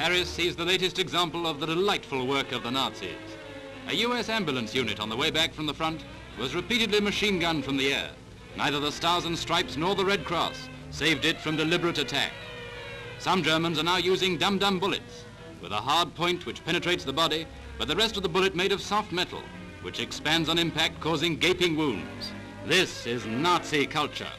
Paris sees the latest example of the delightful work of the Nazis. A US ambulance unit on the way back from the front was repeatedly machine-gunned from the air. Neither the Stars and Stripes nor the Red Cross saved it from deliberate attack. Some Germans are now using dum-dum bullets with a hard point which penetrates the body, but the rest of the bullet made of soft metal, which expands on impact, causing gaping wounds. This is Nazi culture.